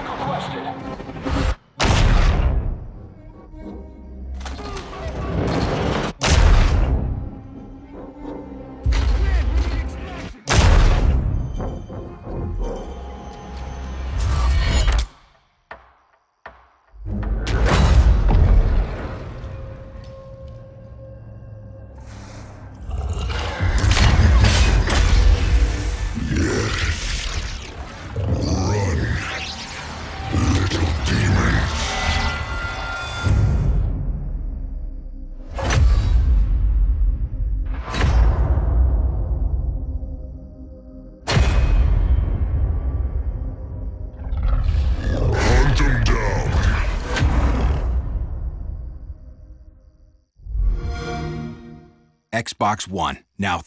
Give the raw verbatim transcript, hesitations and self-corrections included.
Xbox One, now